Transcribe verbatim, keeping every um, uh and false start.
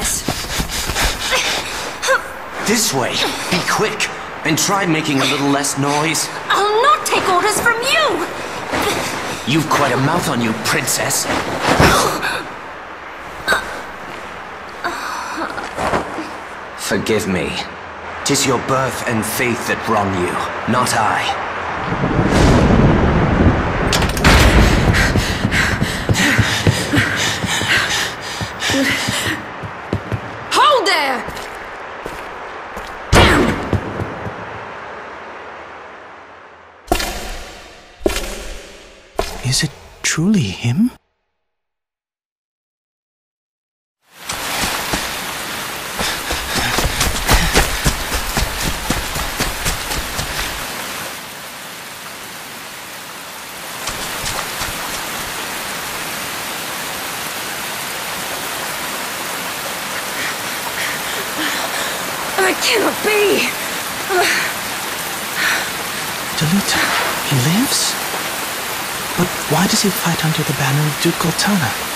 success. This way. Be quick. And try making a little less noise. I'll not take orders from you! You've quite a mouth on you, princess. Forgive me. 'Tis your birth and faith that wrong you, not I. Is it truly him? I cannot be! Delita, he lives? But why does he fight under the banner of Duke Cortana?